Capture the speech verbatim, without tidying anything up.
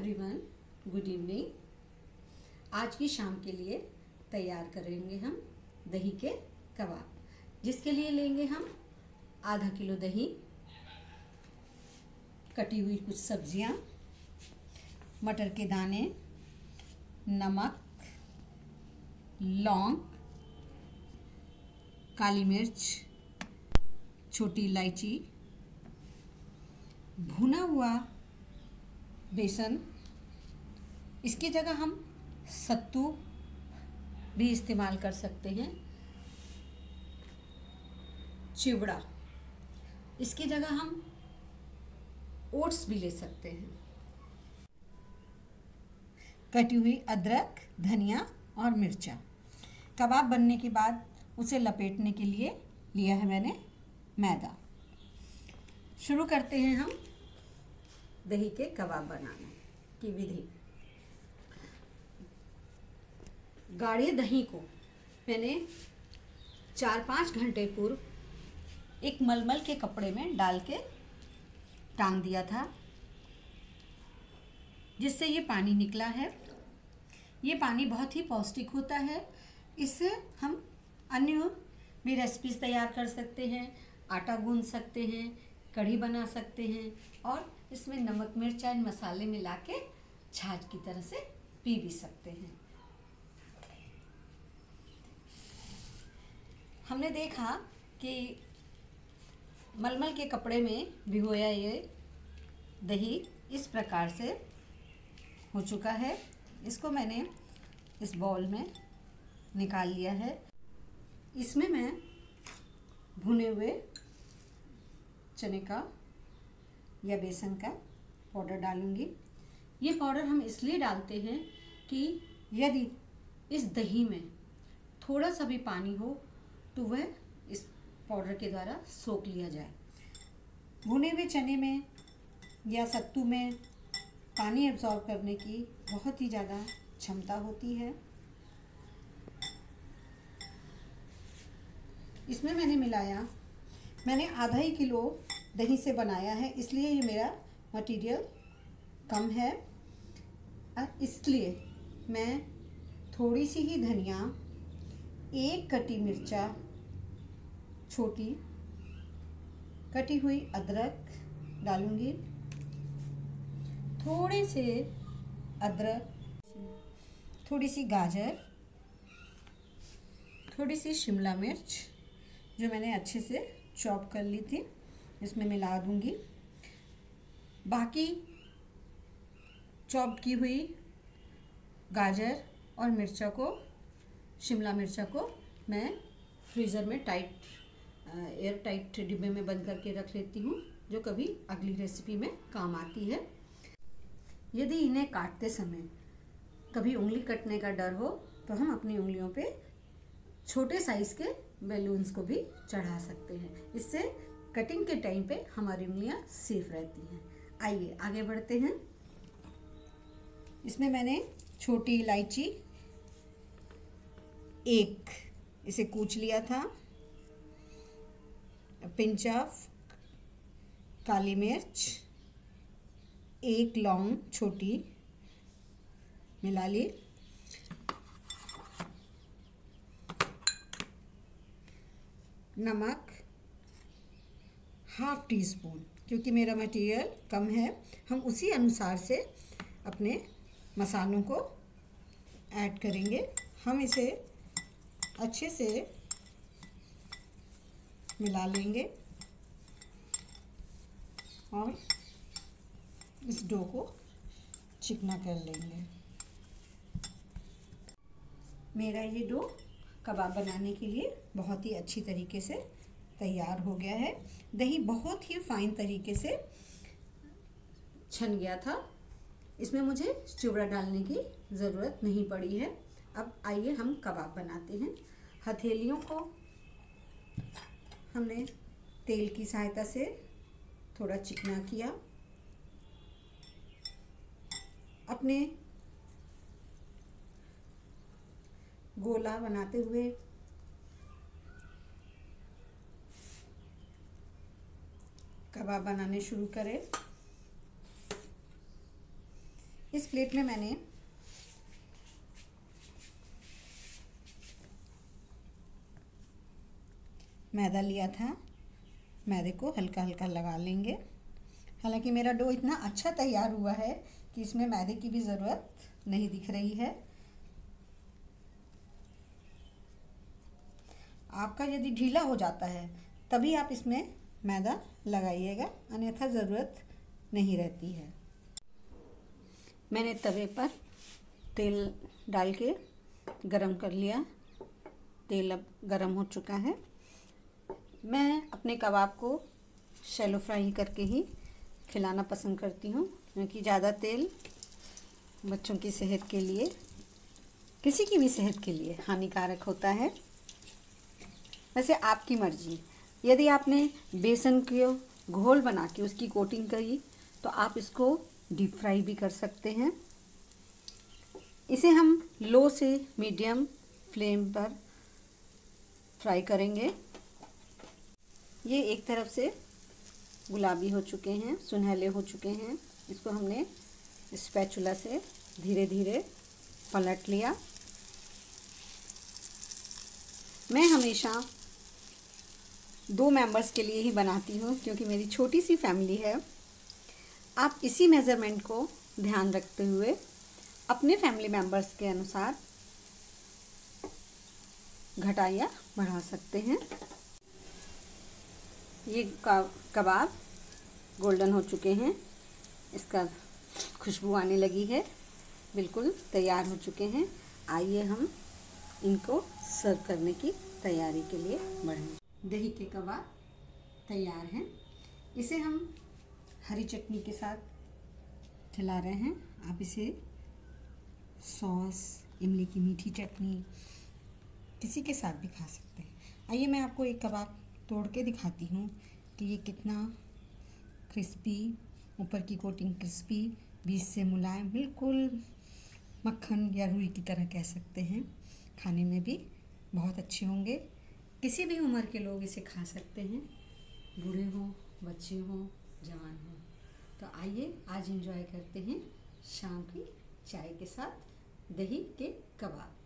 Everyone, good evening. आज की शाम के लिए तैयार करेंगे हम दही के कबाब, जिसके लिए लेंगे हम आधा किलो दही, कटी हुई कुछ सब्जियां, मटर के दाने, नमक, लौंग, काली मिर्च, छोटी इलायची, भुना हुआ बेसन। इसकी जगह हम सत्तू भी इस्तेमाल कर सकते हैं, चिवड़ा। इसकी जगह हम ओट्स भी ले सकते हैं, कटी हुई अदरक, धनिया और मिर्चा। कबाब बनने के बाद उसे लपेटने के लिए लिया है मैंने मैदा। शुरू करते हैं हम दही के कबाब बनाने की विधि। गाढ़े दही को मैंने चार पाँच घंटे पूर्व एक मलमल के कपड़े में डाल के टांग दिया था, जिससे ये पानी निकला है। ये पानी बहुत ही पौष्टिक होता है। इससे हम अन्य भी रेसिपीज तैयार कर सकते हैं, आटा गूंद सकते हैं, कढ़ी बना सकते हैं और इसमें नमक, मिर्च और मसाले मिला के छाछ की तरह से पी भी सकते हैं। हमने देखा कि मलमल के कपड़े में भिगोया ये दही इस प्रकार से हो चुका है। इसको मैंने इस बाउल में निकाल लिया है। इसमें मैं भुने हुए चने का या बेसन का पाउडर डालूंगी। ये पाउडर हम इसलिए डालते हैं कि यदि इस दही में थोड़ा सा भी पानी हो तो वह इस पाउडर के द्वारा सोख लिया जाए। भुने हुए चने में या सत्तू में पानी एब्जॉर्ब करने की बहुत ही ज़्यादा क्षमता होती है। इसमें मैंने मिलाया मैंने आधा ही किलो दही से बनाया है, इसलिए ये मेरा मटेरियल कम है। इसलिए मैं थोड़ी सी ही धनिया, एक कटी मिर्चा छोटी, कटी हुई अदरक डालूंगी, थोड़े से अदरक, थोड़ी सी गाजर, थोड़ी सी शिमला मिर्च जो मैंने अच्छे से चॉप कर ली थी इसमें मिला दूंगी। बाकी चॉप की हुई गाजर और मिर्चा को, शिमला मिर्चा को मैं फ्रीज़र में टाइट एयर टाइट डिब्बे में बंद करके रख लेती हूँ, जो कभी अगली रेसिपी में काम आती है। यदि इन्हें काटते समय कभी उंगली कटने का डर हो तो हम अपनी उंगलियों पे छोटे साइज़ के बैलून्स को भी चढ़ा सकते हैं। इससे कटिंग के टाइम पे हमारी उंगलियां सेफ रहती हैं। आइए आगे बढ़ते हैं। इसमें मैंने छोटी इलायची एक, इसे कूच लिया था, पिंच ऑफ काली मिर्च, एक लौंग छोटी मिला ली, नमक हाफ टी स्पून, क्योंकि मेरा मटेरियल कम है। हम उसी अनुसार से अपने मसालों को ऐड करेंगे। हम इसे अच्छे से मिला लेंगे और इस डो को चिकना कर लेंगे। मेरा ये डो कबाब बनाने के लिए बहुत ही अच्छी तरीके से तैयार हो गया है। दही बहुत ही फाइन तरीके से छन गया था, इसमें मुझे चिवड़ा डालने की ज़रूरत नहीं पड़ी है। अब आइए हम कबाब बनाते हैं। हथेलियों को हमने तेल की सहायता से थोड़ा चिकना किया। अपने गोला बनाते हुए कबाब बनाने शुरू करें। इस प्लेट में मैंने मैदा लिया था। मैदे को हल्का हल्का लगा लेंगे। हालांकि मेरा डो इतना अच्छा तैयार हुआ है कि इसमें मैदे की भी ज़रूरत नहीं दिख रही है। आपका यदि ढीला हो जाता है तभी आप इसमें मैदा लगाइएगा, अन्यथा ज़रूरत नहीं रहती है। मैंने तवे पर तेल डाल के गरम कर लिया। तेल अब गरम हो चुका है। मैं अपने कबाब को शैलो फ्राई करके ही खिलाना पसंद करती हूँ, क्योंकि ज़्यादा तेल बच्चों की सेहत के लिए, किसी की भी सेहत के लिए हानिकारक होता है। वैसे आपकी मर्जी, यदि आपने बेसन को घोल बना के उसकी कोटिंग करी तो आप इसको डीप फ्राई भी कर सकते हैं। इसे हम लो से मीडियम फ्लेम पर फ्राई करेंगे। ये एक तरफ से गुलाबी हो चुके हैं, सुनहले हो चुके हैं। इसको हमने स्पैचुला से धीरे धीरे पलट लिया। मैं हमेशा दो मेंबर्स के लिए ही बनाती हूँ, क्योंकि मेरी छोटी सी फैमिली है। आप इसी मेज़रमेंट को ध्यान रखते हुए अपने फैमिली मेंबर्स के अनुसार घटा या बढ़ा सकते हैं। ये कबाब गोल्डन हो चुके हैं, इसका खुशबू आने लगी है, बिल्कुल तैयार हो चुके हैं। आइए हम इनको सर्व करने की तैयारी के लिए बढ़ें। दही के कबाब तैयार हैं। इसे हम हरी चटनी के साथ खिला रहे हैं। आप इसे सॉस, इमली की मीठी चटनी, किसी के साथ भी खा सकते हैं। आइए मैं आपको एक कबाब तोड़ के दिखाती हूँ कि ये कितना क्रिस्पी, ऊपर की कोटिंग क्रिस्पी, बीच से मुलायम, बिल्कुल मक्खन या रुई की तरह कह सकते हैं। खाने में भी बहुत अच्छे होंगे। किसी भी उम्र के लोग इसे खा सकते हैं, बूढ़े हों, बच्चे हों, जवान हों। तो आइए आज एंजॉय करते हैं शाम की चाय के साथ दही के कबाब।